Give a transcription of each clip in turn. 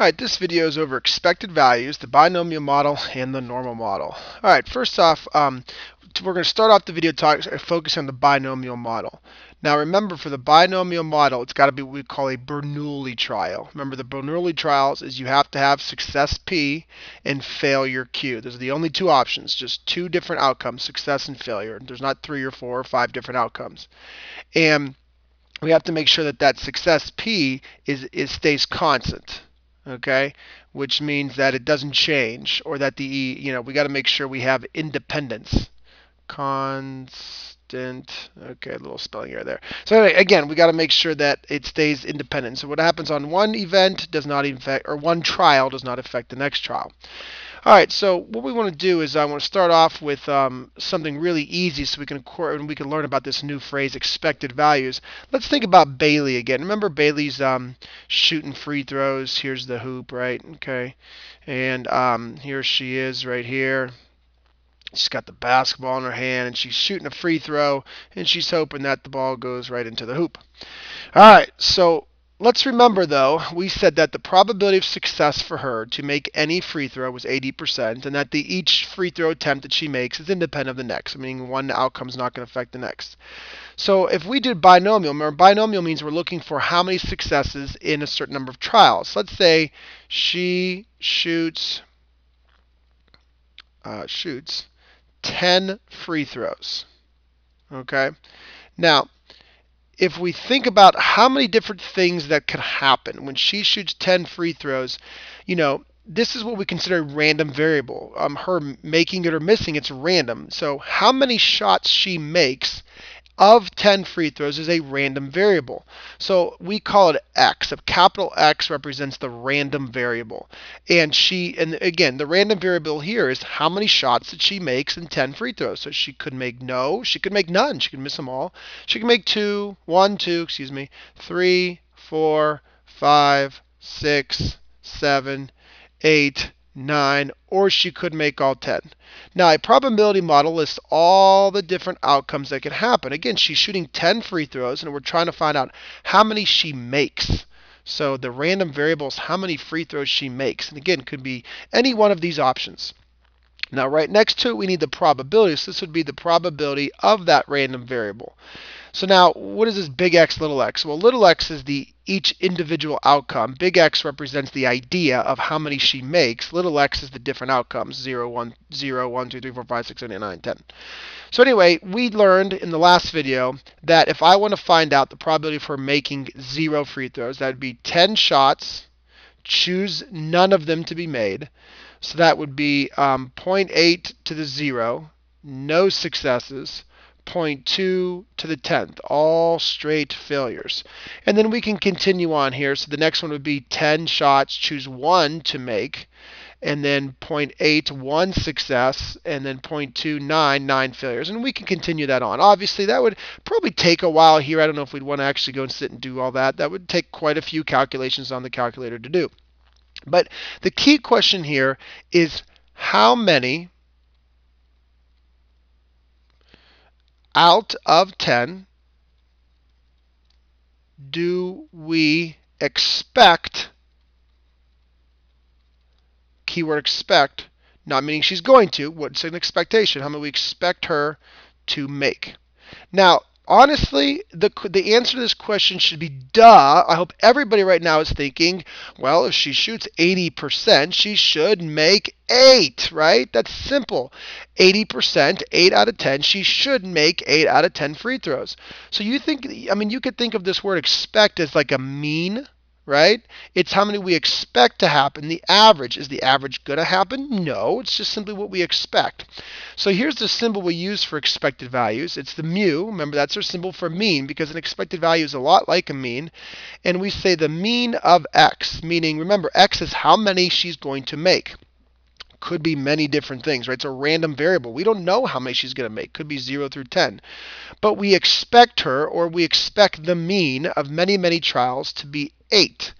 Alright, this video is over expected values, the binomial model, and the normal model. Alright, first off, we're going to start off the video focusing on the binomial model. Now remember, for the binomial model, it's got to be what we call a Bernoulli trial. Remember, the Bernoulli trials is you have to have success P and failure Q. Those are the only two options, just two different outcomes, success and failure. There's not three or four or five different outcomes. And we have to make sure that success P stays constant. Okay, which means that it doesn't change, or that we got to make sure we have independence. Constant. Okay, a little spelling error there. So anyway, again, we got to make sure that it stays independent. So what happens on one event does not affect, or one trial does not affect the next trial. All right, so what we want to do is I want to start off with something really easy so we can learn about this new phrase, expected values. Let's think about Bailey again. Remember, Bailey's shooting free throws. Here's the hoop, right? Okay. And here she is right here. She's got the basketball in her hand, and she's shooting a free throw, and she's hoping that the ball goes right into the hoop. All right, so let's remember, though, we said that the probability of success for her to make any free throw was 80%, and that each free throw attempt that she makes is independent of the next, meaning one outcome is not going to affect the next. So if we did binomial, remember, binomial means we're looking for how many successes in a certain number of trials. Let's say she shoots 10 free throws. Okay? Now, if we think about how many different things that could happen when she shoots 10 free throws, this is what we consider a random variable. Her making it or missing, it's random. So how many shots she makes of 10 free throws is a random variable. So we call it X. A capital X represents the random variable. And again, the random variable here is how many shots that she makes in 10 free throws. So she could make no, she could make none, she could miss them all. She could make 3, 4, 5, 6, 7, 8, 9, or she could make all 10. Now, a probability model lists all the different outcomes that can happen. Again, she's shooting 10 free throws, and we're trying to find out how many she makes. So the random variable is how many free throws she makes. And again, could be any one of these options. Now, right next to it, we need the probability. So this would be the probability of that random variable. So now, what is this big X, little x? Well, little x is each individual outcome. Big X represents the idea of how many she makes. Little x is the different outcomes, 1, 2, 3, 4, 5, 6, 7, 8, 9, 10. So anyway, we learned in the last video that if I want to find out the probability of her making 0 free throws, that would be 10 shots, choose none of them to be made. So that would be 0.8 to the 0, no successes. 0.2 to the 10th, all straight failures. And then we can continue on here. So the next one would be 10 shots, choose 1 to make, and then 0.8, 1 success, and then 0.2, 9 failures. And we can continue that on. Obviously, that would probably take a while here. I don't know if we'd want to actually go and sit and do all that. That would take quite a few calculations on the calculator to do. But the key question here is how many out of 10 do we expect, keyword expect, not meaning she's going to, what's an expectation, how many we expect her to make. Now, honestly, the answer to this question should be duh. I hope everybody right now is thinking, well, if she shoots 80%, she should make 8, right? That's simple. 80%, 8 out of 10, she should make 8 out of 10 free throws. So you could think of this word expect as like a mean, right? It's how many we expect to happen. The average. Is the average going to happen? No, it's just simply what we expect. So here's the symbol we use for expected values. It's the mu. Remember, that's our symbol for mean, because an expected value is a lot like a mean. And we say the mean of X, meaning, remember, X is how many she's going to make. Could be many different things, right? It's a random variable. We don't know how many she's going to make. Could be 0 through 10. But we expect her, or we expect the mean of many, many trials to be 8.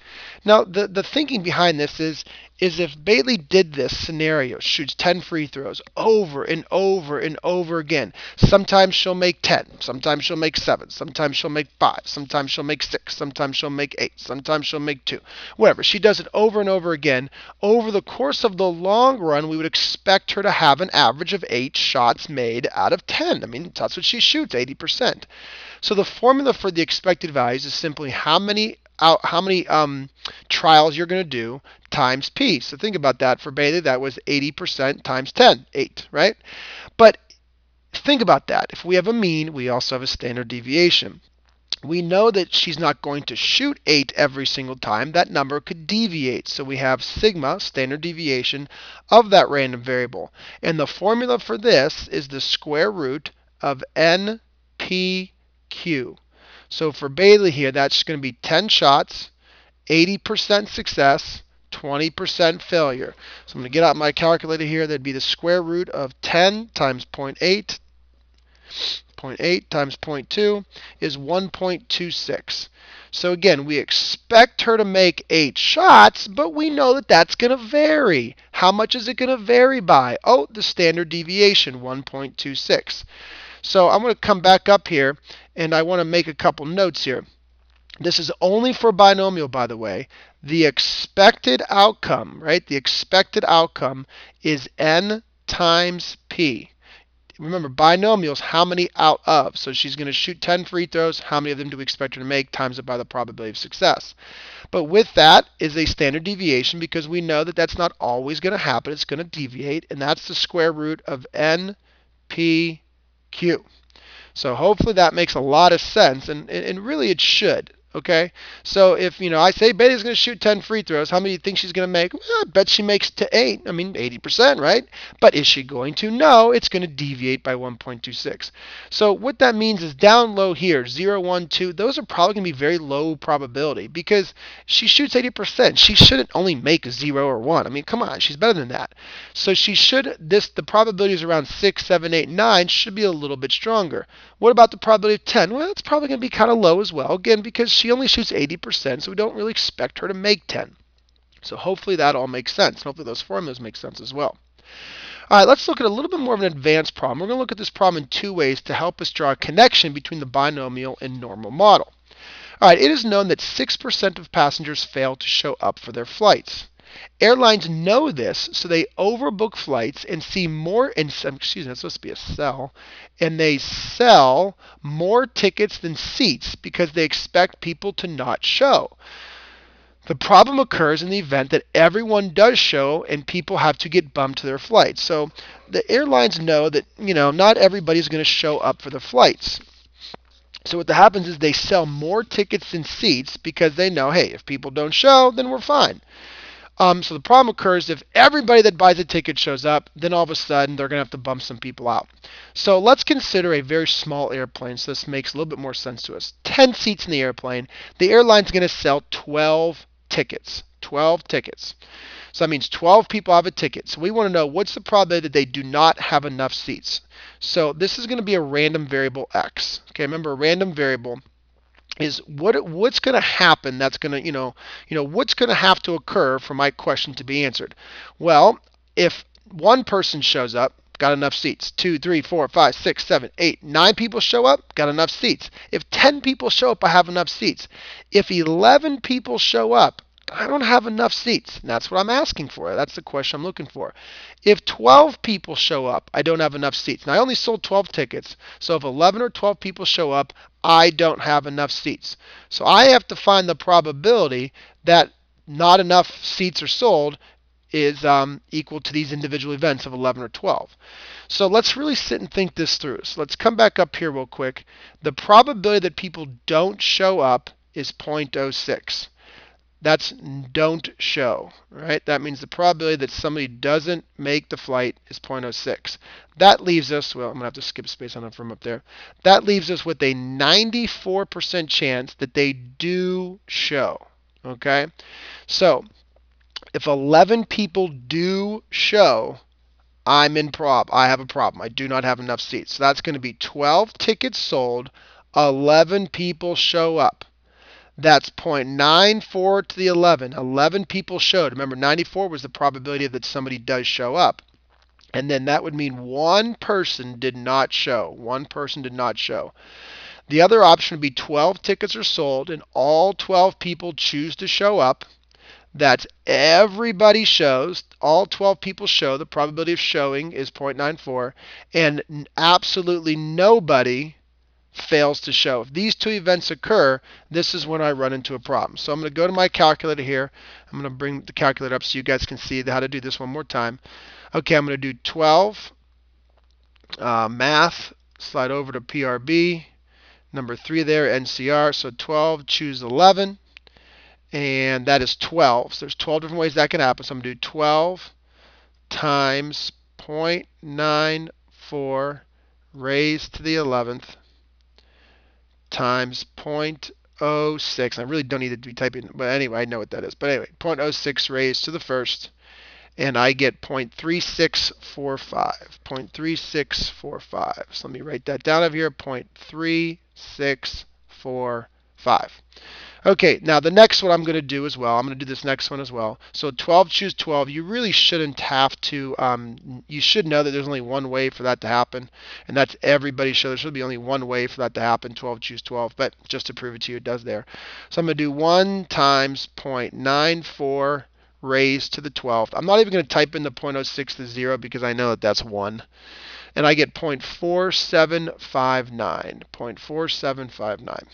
Now, the thinking behind this is is if Bailey did this scenario, shoots 10 free throws over and over and over again, sometimes she'll make 10, sometimes she'll make 7, sometimes she'll make 5, sometimes she'll make 6, sometimes she'll make 8, sometimes she'll make 2, whatever. She does it over and over again. Over the course of the long run, we would expect her to have an average of 8 shots made out of 10. I mean, that's what she shoots, 80%. So the formula for the expected values is simply how many trials you're going to do times P. So think about that. For Bailey, that was 80% times 10, 8, right? But think about that. If we have a mean, we also have a standard deviation. We know that she's not going to shoot 8 every single time. That number could deviate. So we have sigma, standard deviation, of that random variable. And the formula for this is the square root of NPQ. So for Bailey here, that's going to be 10 shots, 80% success, 20% failure. So I'm going to get out my calculator here. That'd be the square root of 10 times 0.8. 0.8 times 0.2 is 1.26. So again, we expect her to make 8 shots, but we know that that's going to vary. How much is it going to vary by? Oh, the standard deviation, 1.26. So I'm going to come back up here, and I want to make a couple notes here. This is only for binomial, by the way. The expected outcome, right? The expected outcome is N times P. Remember, binomials, how many out of? So she's going to shoot 10 free throws. How many of them do we expect her to make times it by the probability of success? But with that is a standard deviation, because we know that that's not always going to happen. It's going to deviate, and that's the square root of NPQ. So hopefully that makes a lot of sense, and really it should. Okay, so if I say Bailey's going to shoot 10 free throws, how many do you think she's going to make? Well, I bet she makes 8. I mean, 80%, right? But is she going to? No, it's going to deviate by 1.26. So what that means is down low here, 0, 1, 2, those are probably going to be very low probability, because she shoots 80%. She shouldn't only make 0 or 1. I mean, come on, she's better than that. So she should, the probability is around 6, 7, 8, 9, should be a little bit stronger. What about the probability of 10? Well, it's probably going to be kind of low as well, again, because she only shoots 80%, so we don't really expect her to make 10. So hopefully that all makes sense. Hopefully those formulas make sense as well. All right, let's look at a little bit more of an advanced problem. We're going to look at this problem in two ways to help us draw a connection between the binomial and normal model. All right, it is known that 6% of passengers fail to show up for their flights. Airlines know this, so they overbook flights and sell more tickets than seats because they expect people to not show. The problem occurs in the event that everyone does show and people have to get bumped to their flights. So the airlines know that, not everybody's going to show up for the flights. So what happens is they sell more tickets than seats because they know, hey, if people don't show, then we're fine. So the problem occurs if everybody that buys a ticket shows up, then all of a sudden they're going to have to bump some people out. So let's consider a very small airplane, so this makes a little bit more sense to us. 10 seats in the airplane. The airline's going to sell 12 tickets. 12 tickets. So that means 12 people have a ticket. So we want to know what's the probability that they do not have enough seats. So this is going to be a random variable X. Okay, remember, a random variable is what's going to happen that's going to, what's going to have to occur for my question to be answered. Well, if one person shows up, got enough seats. 2, 3, 4, 5, 6, 7, 8, 9 people show up, got enough seats. If 10 people show up, I have enough seats. If 11 people show up, I don't have enough seats. And that's what I'm asking for. That's the question I'm looking for. If 12 people show up, I don't have enough seats. And I only sold 12 tickets. So if 11 or 12 people show up, I don't have enough seats. So I have to find the probability that not enough seats are sold is equal to these individual events of 11 or 12. So let's really sit and think this through. So let's come back up here real quick. The probability that people don't show up is 0.06. That's don't show, right? That means the probability that somebody doesn't make the flight is 0.06. That leaves us, well, I'm going to have to skip space on it from up there. That leaves us with a 94% chance that they do show, okay? So if 11 people do show, I have a problem. I do not have enough seats. So that's going to be 12 tickets sold, 11 people show up. That's 0.94 to the 11. 11 people showed. Remember, 94 was the probability that somebody does show up. And then that would mean one person did not show. One person did not show. The other option would be 12 tickets are sold and all 12 people choose to show up. That's everybody shows. All 12 people show. The probability of showing is 0.94. And absolutely nobody fails to show. If these two events occur, this is when I run into a problem. So I'm going to go to my calculator here. I'm going to bring the calculator up so you guys can see how to do this one more time. Okay, I'm going to do 12, math, slide over to PRB, number 3 there, NCR. So 12, choose 11, and that is 12. So there's 12 different ways that can happen. So I'm going to do 12 times 0.94 raised to the 11th times 0.06. I really don't need to be typing, but anyway, I know what that is. But anyway, 0.06 raised to the first. And I get 0.3645. 0.3645. So let me write that down over here. 0.3645. Okay, now the next one I'm going to do as well. I'm going to do this next one as well. So 12, choose 12. You really shouldn't have to, you should know that there's only one way for that to happen. And that's everybody show. There should be only one way for that to happen. 12, choose 12. But just to prove it to you, it does there. So I'm going to do 1 times 0.94. raised to the 12th. I'm not even going to type in the 0.06 to 0 because I know that that's 1. And I get 0.4759. 0.4759.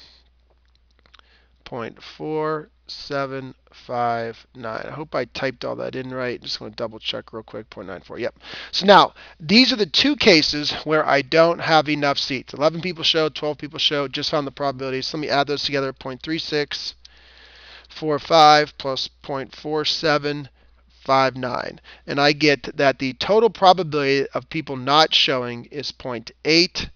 0.4759. I hope I typed all that in right. Just want to double check real quick. 0.94. Yep. So now, these are the two cases where I don't have enough seats. 11 people showed, 12 people showed. Just found the probabilities. So let me add those together. 0.3645 plus 0.4759, and I get that the total probability of people not showing is 0.8404.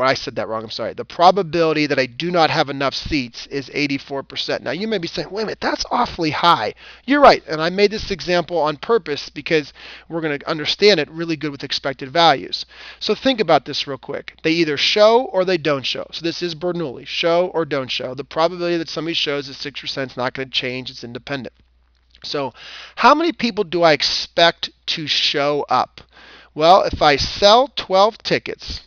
I said that wrong. I'm sorry. The probability that I do not have enough seats is 84%. Now you may be saying, wait a minute, that's awfully high. You're right, and I made this example on purpose because we're going to understand it really good with expected values. So think about this real quick. They either show or they don't show. So this is Bernoulli, show or don't show. The probability that somebody shows is 6%. It's not going to change. It's independent. So how many people do I expect to show up? Well, if I sell 12 tickets,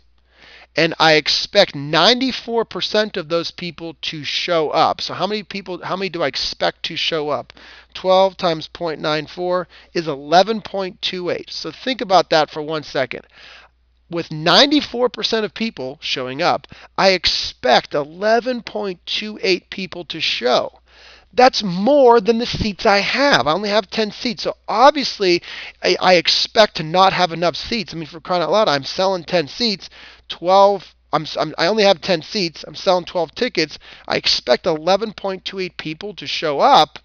and I expect 94% of those people to show up. So how many do I expect to show up? 12 times 0.94 is 11.28. So think about that for 1 second. With 94% of people showing up, I expect 11.28 people to show. That's more than the seats I have. I only have 10 seats. So obviously, I expect to not have enough seats. I mean, for crying out loud, I'm selling 10 seats. 12. I only have 10 seats. I'm selling 12 tickets. I expect 11.28 people to show up.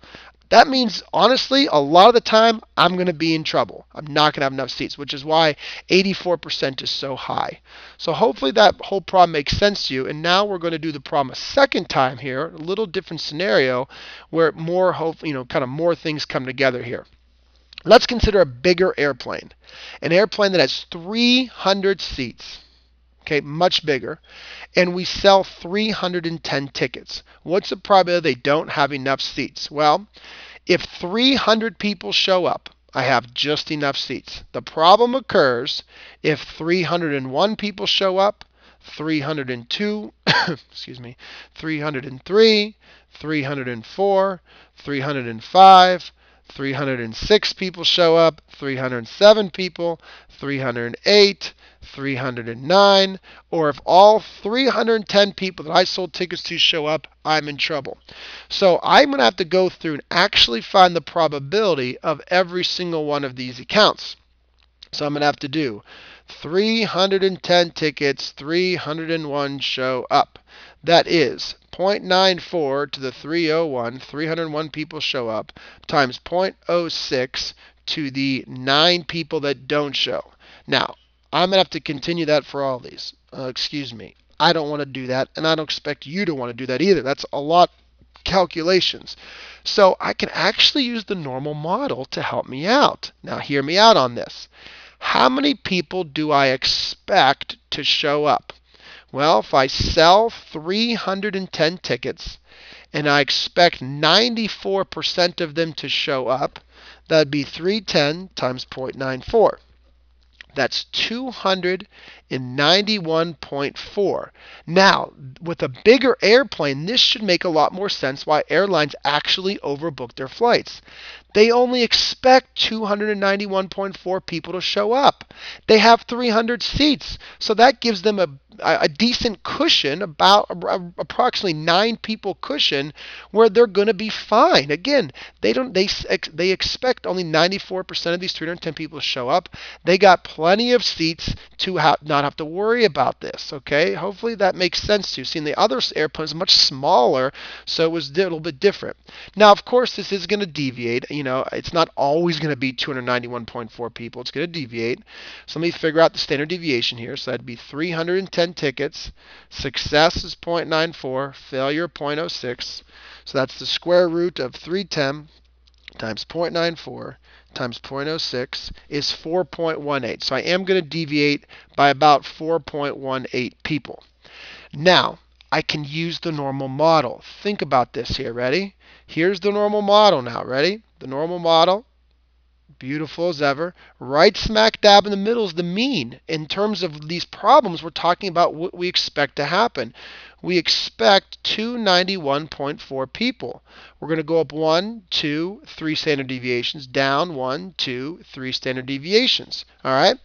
That means, honestly, a lot of the time, I'm going to be in trouble. I'm not going to have enough seats, which is why 84% is so high. So hopefully that whole problem makes sense to you. And now we're going to do the problem a second time here, a little different scenario where more, hopefully, kind of more things come together here. Let's consider a bigger airplane, an airplane that has 300 seats. Okay, much bigger, and we sell 310 tickets. What's the probability they don't have enough seats? Well, if 300 people show up, I have just enough seats. The problem occurs if 301 people show up, 302, excuse me, 303, 304, 305, 306 people show up, 307 people, 308, 309, or if all 310 people that I sold tickets to show up, I'm in trouble. So I'm going to have to go through and actually find the probability of every single one of these accounts. So I'm going to have to do 310 tickets, 301 show up. That is 0.94 to the 301, 301 people show up, times 0.06 to the 9 people that don't show. Now, I'm going to have to continue that for all these. Excuse me. I don't want to do that, and I don't expect you to want to do that either. That's a lot of calculations. So I can actually use the normal model to help me out. Now, hear me out on this. How many people do I expect to show up? Well, if I sell 310 tickets and I expect 94% of them to show up, that'd be 310 times 0.94. That's 291.4. Now, with a bigger airplane, this should make a lot more sense why airlines actually overbook their flights. They only expect 291.4 people to show up. They have 300 seats, so that gives them a decent cushion, about approximately 9 people cushion, where they're going to be fine. Again, they expect only 94% of these 310 people to show up. They got plenty of seats to not have to worry about this. Okay, hopefully that makes sense to you. See, the other airplane is much smaller, so it was a little bit different. Now, of course, this is going to deviate. You know, it's not always going to be 291.4 people. It's going to deviate. So let me figure out the standard deviation here. So that'd be 310 tickets. Success is 0.94. Failure 0.06. So that's the square root of 310 times 0.94 times 0.06 is 4.18. So I am going to deviate by about 4.18 people. Now, I can use the normal model. Think about this here. Ready? Here's the normal model now. Ready? The normal model, beautiful as ever. Right smack dab in the middle is the mean. In terms of these problems, we're talking about what we expect to happen. We expect 291.4 people. We're going to go up 1, 2, 3 standard deviations, down 1, 2, 3 standard deviations. All right?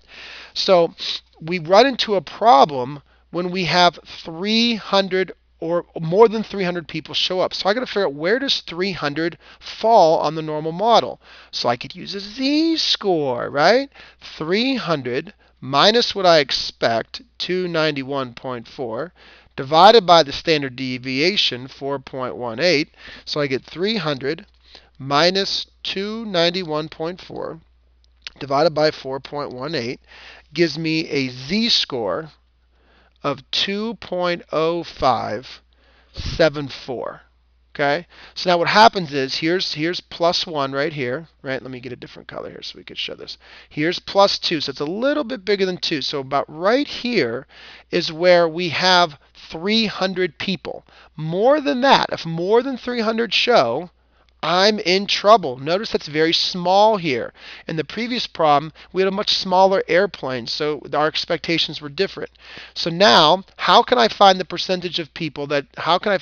So we run into a problem when we have 300 or more than 300 people show up. So I got to figure out, where does 300 fall on the normal model? So I could use a z-score, right? 300 minus what I expect, 291.4, divided by the standard deviation, 4.18. So I get 300 minus 291.4 divided by 4.18 gives me a z-score of 2.0574. Okay? So now what happens is, here's plus 1 right here, right? Let me get a different color here so we could show this. Here's plus 2, so it's a little bit bigger than 2. So about right here is where we have 300 people. More than that, if more than 300 show, I'm in trouble. Notice that's very small here. In the previous problem, we had a much smaller airplane, so our expectations were different. So now, how can I find the percentage of time that's going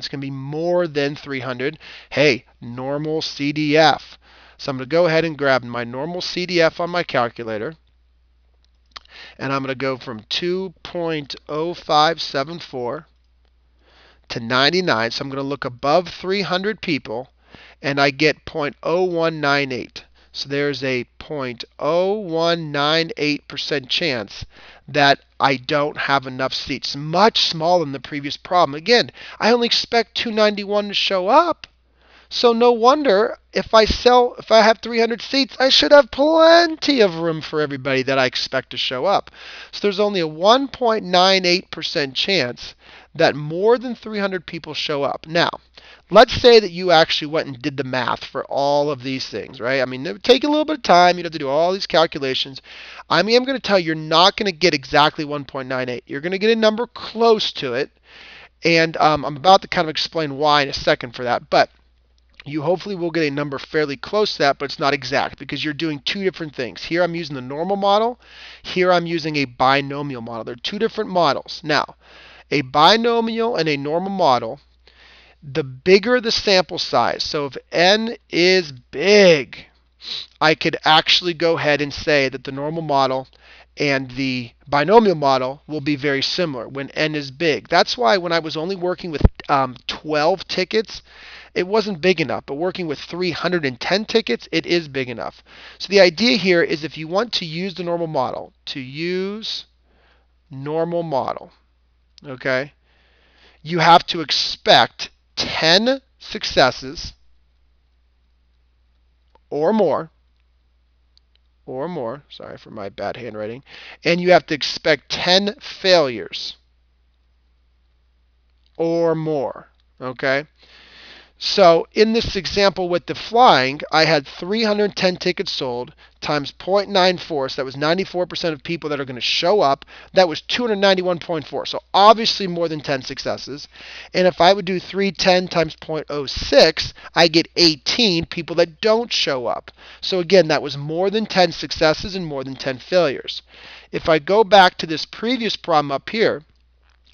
to be more than 300? Hey, normal CDF. So I'm going to go ahead and grab my normal CDF on my calculator, and I'm going to go from 2.0574 to 99, so I'm going to look above 300 people, and I get 0.0198. So there's a 0.0198% chance that I don't have enough seats. Much smaller than the previous problem. Again, I only expect 291 to show up. So no wonder if I have 300 seats, I should have plenty of room for everybody that I expect to show up. So there's only a 1.98% chance that more than 300 people show up. Now, let's say that you actually went and did the math for all of these things, right? I mean, it would take a little bit of time. You'd have to do all these calculations. I mean, I'm going to tell you, you're not going to get exactly 1.98. You're going to get a number close to it. And I'm about to kind of explain why in a second for that. But you hopefully will get a number fairly close to that, but it's not exact because you're doing two different things. Here I'm using the normal model. Here I'm using a binomial model. They're two different models. Now, a binomial and a normal model, the bigger the sample size, so if n is big, I could actually go ahead and say that the normal model and the binomial model will be very similar when n is big. That's why when I was only working with 12 tickets, it wasn't big enough, but working with 310 tickets, it is big enough. So the idea here is, if you want to use the normal model, okay, you have to expect 10 successes or more, sorry for my bad handwriting, and you have to expect 10 failures or more, okay? So in this example with the flying, I had 310 tickets sold times 0.94. So that was 94% of people that are going to show up. That was 291.4. So obviously more than 10 successes. And if I would do 310 times 0.06, I get 18 people that don't show up. So again, that was more than 10 successes and more than 10 failures. If I go back to this previous problem up here,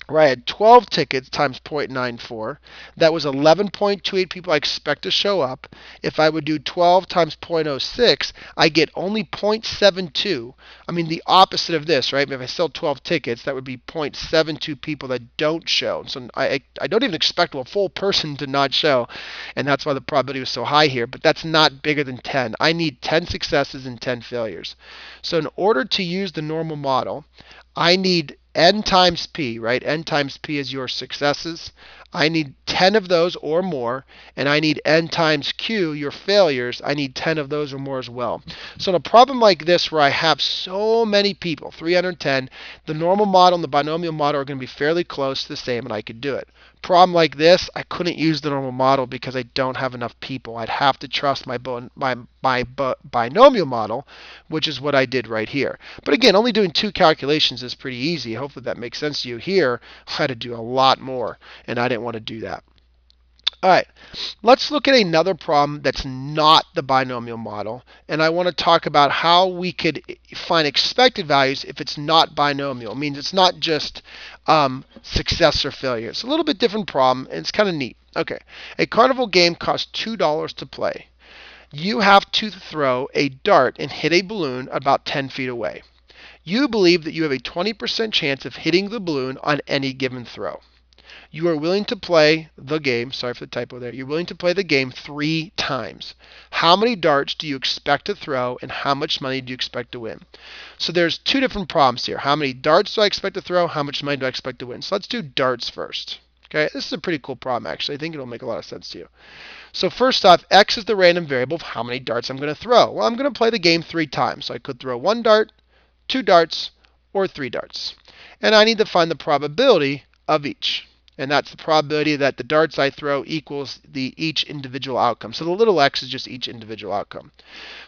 where I had 12 tickets times 0.94. That was 11.28 people I expect to show up. If I would do 12 times 0.06, I get only 0.72. I mean, the opposite of this, right? If I sell 12 tickets, that would be 0.72 people that don't show. So I don't even expect a full person to not show, and that's why the probability was so high here, but that's not bigger than 10. I need 10 successes and 10 failures. So in order to use the normal model, I need n times p, right? N times p is your successes. I need 10 of those or more, and I need n times q, your failures. I need 10 of those or more as well. So in a problem like this where I have so many people, 310, the normal model and the binomial model are going to be fairly close to the same, and I could do it. Problem like this, I couldn't use the normal model because I don't have enough people. I'd have to trust my binomial model, which is what I did right here. But again, only doing two calculations is pretty easy. Hopefully that makes sense to you. Here, I had to do a lot more, and I didn't want to do that. All right, let's look at another problem that's not the binomial model, and I want to talk about how we could find expected values if it's not binomial. It means it's not just success or failure. It's a little bit different problem, and it's kind of neat. Okay, a carnival game costs $2 to play. You have to throw a dart and hit a balloon about 10 feet away. You believe that you have a 20% chance of hitting the balloon on any given throw. You are willing to play the game, sorry for the typo there, you're willing to play the game 3 times. How many darts do you expect to throw, and how much money do you expect to win? So there's two different problems here. How many darts do I expect to throw? How much money do I expect to win? So let's do darts first. Okay, this is a pretty cool problem, actually. I think it'll make a lot of sense to you. So first off, x is the random variable of how many darts I'm going to throw. Well, I'm going to play the game 3 times. So I could throw 1 dart, 2 darts, or 3 darts. And I need to find the probability of each. And that's the probability that the darts I throw equals each individual outcome. So the little x is just each individual outcome.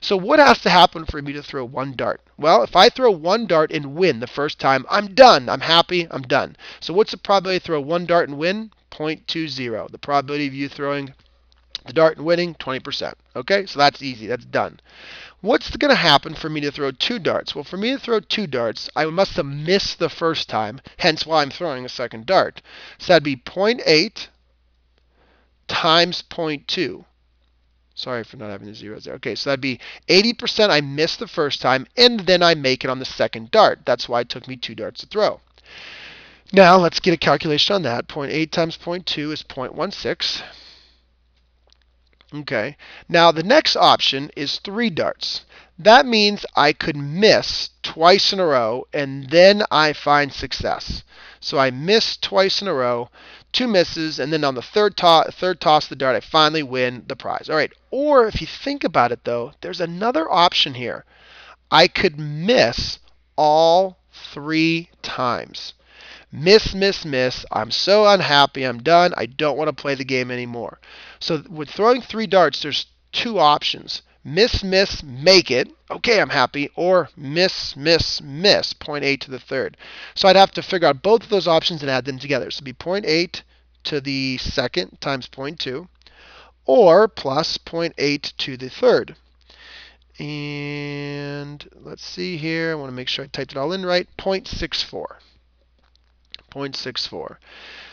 So what has to happen for me to throw 1 dart? Well, if I throw 1 dart and win the first time, I'm done. I'm happy. I'm done. So what's the probability to throw 1 dart and win? 0.20. The probability of you throwing the dart and winning, 20%. Okay, so that's easy. That's done. What's going to happen for me to throw 2 darts? Well, for me to throw 2 darts, I must have missed the first time, hence why I'm throwing a second dart. So that'd be 0.8 times 0.2. Sorry for not having the zeros there. Okay, so that'd be 80% I missed the first time, and then I make it on the second dart. That's why it took me 2 darts to throw. Now, let's get a calculation on that. 0.8 times 0.2 is 0.16. Okay, now the next option is 3 darts. That means I could miss twice in a row and then I find success. So I missed twice in a row, 2 misses, and then on the third toss of the dart, I finally win the prize. All right, or if you think about it though, there's another option here. I could miss all 3 times. Miss. I'm so unhappy. I'm done. I don't want to play the game anymore. So with throwing 3 darts, there's 2 options. Miss, make it. Okay, I'm happy. Or miss, 0.8 to the third. So I'd have to figure out both of those options and add them together. So it'd be 0.8 to the second times 0.2 or plus 0.8 to the third. And let's see here. I want to make sure I typed it all in right. 0.64.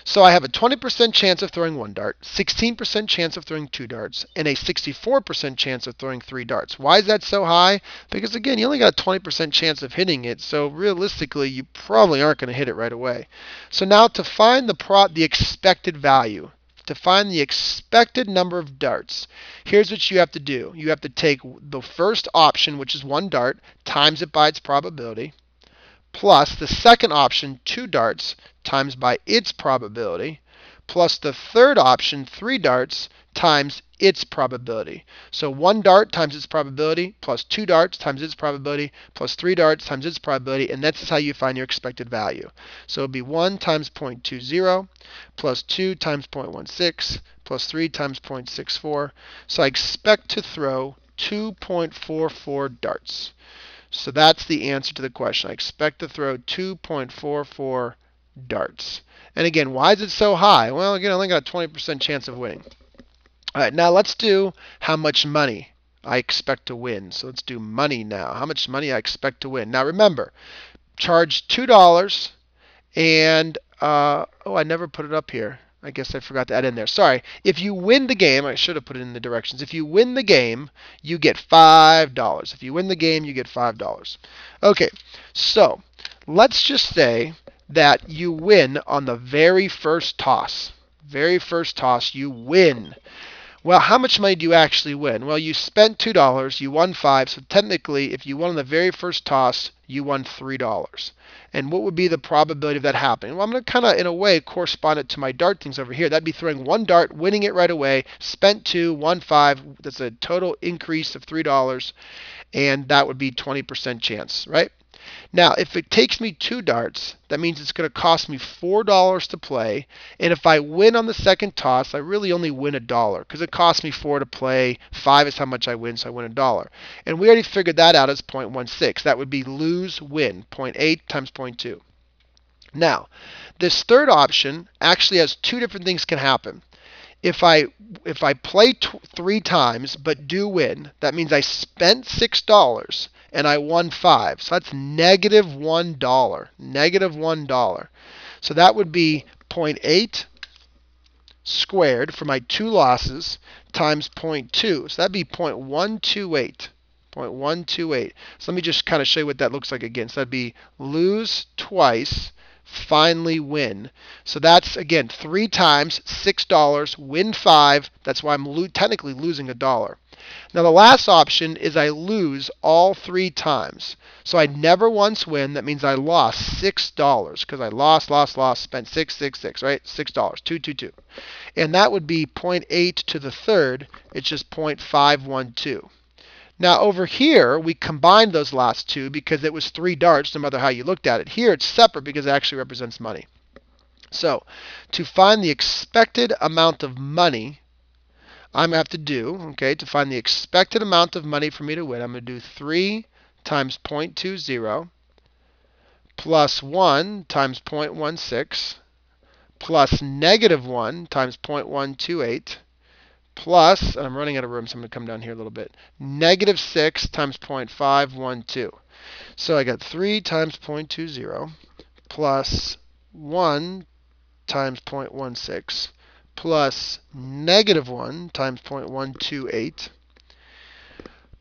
So I have a 20% chance of throwing 1 dart, 16% chance of throwing 2 darts, and a 64% chance of throwing 3 darts. Why is that so high? Because again, you only got a 20% chance of hitting it, so realistically, you probably aren't going to hit it right away. So now to find the expected value, to find the expected number of darts, here's what you have to do. You have to take the first option, which is 1 dart, times it by its probability, plus the second option, 2 darts, times by its probability, plus the third option, 3 darts, times its probability. So one dart times its probability plus two darts times its probability plus three darts times its probability, and that's how you find your expected value. So it would be 1 times 0.20 plus 2 times 0.16 plus 3 times 0.64. So I expect to throw 2.44 darts. So that's the answer to the question. I expect to throw 2.44 darts. And again, why is it so high? Well, again, I only got a 20% chance of winning. All right, now let's do how much money I expect to win. So let's do money now. How much money I expect to win. Now remember, charge $2 and, I never put it up here. I guess I forgot to add in there. Sorry. If you win the game, I should have put it in the directions. If you win the game, you get $5. If you win the game, you get $5. Okay, so let's just say that you win on the very first toss. Very first toss, you win. Well, how much money do you actually win? Well, you spent $2, you won $5, so technically, if you won on the very first toss, you won $3. And what would be the probability of that happening? Well, I'm going to kind of, in a way, correspond it to my dart things over here. That'd be throwing one dart, winning it right away, spent $2, won $5. That's a total increase of $3, and that would be 20% chance, right? Now, if it takes me two darts, that means it's going to cost me $4 to play. And if I win on the second toss, I really only win $1 because it cost me $4 to play. $5 is how much I win, so I win $1. And we already figured that out as 0.16. That would be lose, win, 0.8 times 0.2. Now, this third option actually has two different things can happen. If I play three times but do win, that means I spent $6 and I won $5. So that's -$1. -$1. So that would be 0.8 squared for my two losses times 0.2. So that'd be 0.128. 0.128. So let me just kind of show you what that looks like again. So that'd be lose twice, finally win. So that's, again, three times, $6, win $5. That's why I'm technically losing $1. Now, the last option is I lose all three times. So I never once win. That means I lost $6 because I lost, spent $6, right? $6, $2. And that would be 0.8 to the third. It's just 0.512. Now, over here, we combined those last two because it was three darts, no matter how you looked at it. Here, it's separate because it actually represents money. So, to find the expected amount of money, I'm going to have to do, okay, to find the expected amount of money for me to win, I'm going to do 3 times 0.20 plus 1 times 0.16 plus -1 times 0.128 plus, and I'm running out of room, so I'm going to come down here a little bit, -6 times 0.512. So I got 3 times 0.20 plus 1 times 0.16 plus -1 times 0.128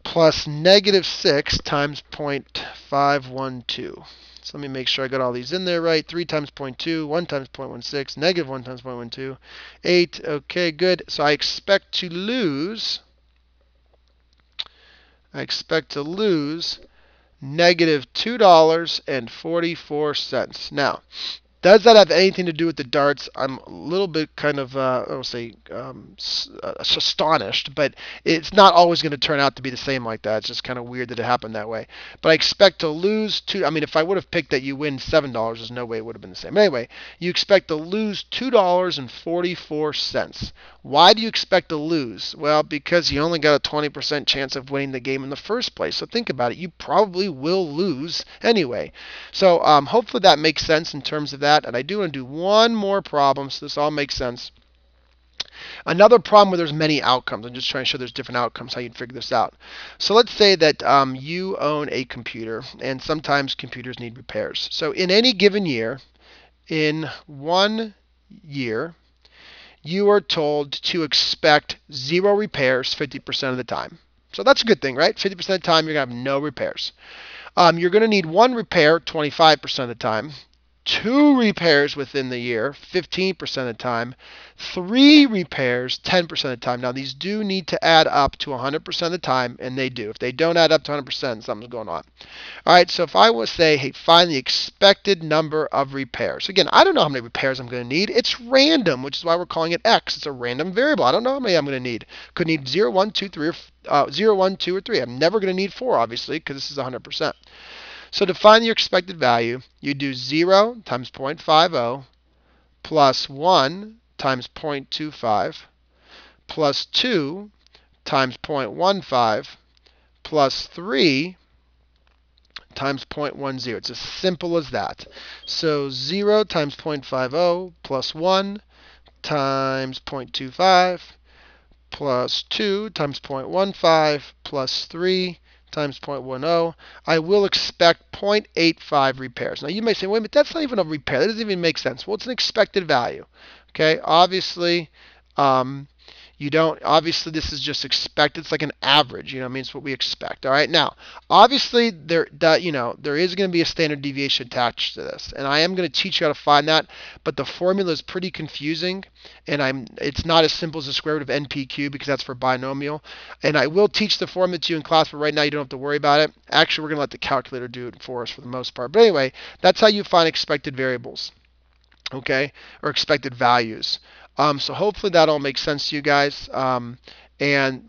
plus -6 times 0.512. So let me make sure I got all these in there right. 3 times 0.2, 1 times 0.16, -1 times 0.12, 8. Okay, good. So I expect to lose -$2.44. Now, does that have anything to do with the darts? I'm a little bit kind of, astonished, but it's not always going to turn out to be the same like that. It's just kind of weird that it happened that way. But I expect to lose if I would have picked that you win $7, there's no way it would have been the same. Anyway, you expect to lose $2.44. Why do you expect to lose? Well, because you only got a 20% chance of winning the game in the first place. So think about it. You probably will lose anyway. So hopefully that makes sense in terms of that. And I do want to do one more problem so this all makes sense. Another problem where there's many outcomes. I'm just trying to show there's different outcomes, how you'd figure this out. So let's say that you own a computer, and sometimes computers need repairs. So in any given year, in 1 year, you are told to expect 0 repairs 50% of the time. So that's a good thing, right? 50% of the time, you're going to have no repairs. You're going to need one repair 25% of the time. 2 repairs within the year, 15% of the time, 3 repairs, 10% of the time. Now, these do need to add up to 100% of the time, and they do. If they don't add up to 100%, something's going on. All right, so if I was to say, hey, find the expected number of repairs. Again, I don't know how many repairs I'm going to need. It's random, which is why we're calling it X. It's a random variable. I don't know how many I'm going to need. Could need 0, 1, 2, 3, or 0, 1, 2, or 3. I'm never going to need 4, obviously, because this is 100%. So to find your expected value, you do 0 times 0.50 plus 1 times 0.25 plus 2 times 0.15 plus 3 times 0.10. It's as simple as that. So 0 times 0.50 plus 1 times 0.25 plus 2 times 0.15 plus 3 times 0.10, I will expect 0.85 repairs. Now, you may say, wait a minute, that's not even a repair. That doesn't even make sense. Well, it's an expected value, okay? Obviously, obviously this is just expected. It's like an average, you know what I mean? It's what we expect, all right? Now, obviously, there is going to be a standard deviation attached to this, and I am going to teach you how to find that, but the formula is pretty confusing, and it's not as simple as the square root of NPQ because that's for binomial, and I will teach the formula to you in class, but right now you don't have to worry about it. Actually, we're going to let the calculator do it for us for the most part, but anyway, that's how you find expected variables, okay, or expected values. So hopefully that all makes sense to you guys. And,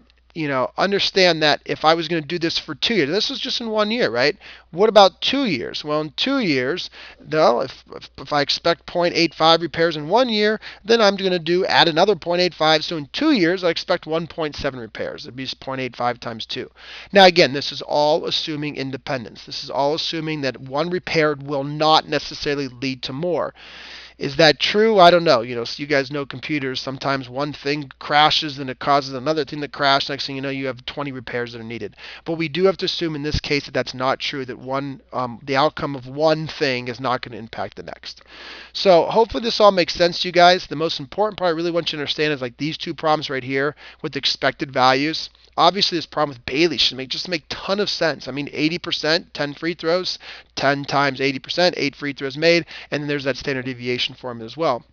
understand that if I was going to do this for 2 years, this was just in 1 year, right? What about 2 years? Well, in 2 years, though, if I expect 0.85 repairs in 1 year, then I'm going to add another 0.85. So in 2 years, I expect 1.7 repairs. It'd be 0.85 times 2. Now, again, this is all assuming independence. This is all assuming that one repair will not necessarily lead to more. Is that true? I don't know. So you guys know computers. Sometimes one thing crashes and it causes another thing to crash. Next thing you know, you have 20 repairs that are needed. But we do have to assume in this case that that's not true, that the outcome of one thing is not going to impact the next. So hopefully this all makes sense to you guys. The most important part I really want you to understand is like these two problems right here with expected values. Obviously, this problem with Bailey should make ton of sense. I mean, 80%, 10 free throws, 10 times 80%, 8 free throws made, and then there's that standard deviation formula as well.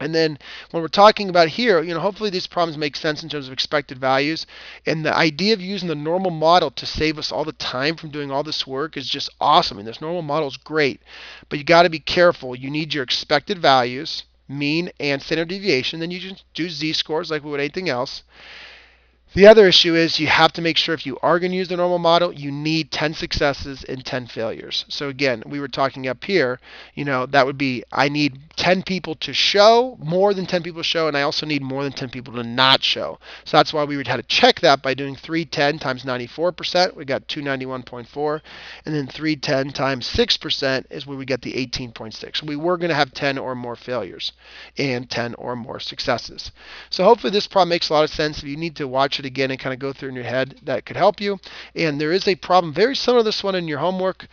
And then when we're talking about here, hopefully these problems make sense in terms of expected values. And the idea of using the normal model to save us all the time from doing all this work is just awesome. And this normal model is great, but you got to be careful. You need your expected values, mean, and standard deviation. Then you just do z-scores like we would anything else. The other issue is you have to make sure if you are going to use the normal model, you need 10 successes and 10 failures. So again, we were talking up here, that would be I need 10 people to show, more than 10 people to show, and I also need more than 10 people to not show. So that's why we would have to check that by doing 310 times 94%. We got 291.4. And then 310 times 6% is where we get the 18.6. So we were going to have 10 or more failures and 10 or more successes. So hopefully this problem makes a lot of sense. If you need to watch it again and kind of go through in your head, that could help you. And there is a problem very similar to this one in your homework.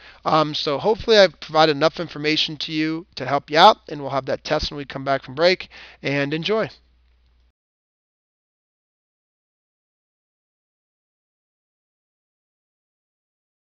So hopefully I've provided enough information to you to help you out, and we'll have that test when we come back from break. And enjoy.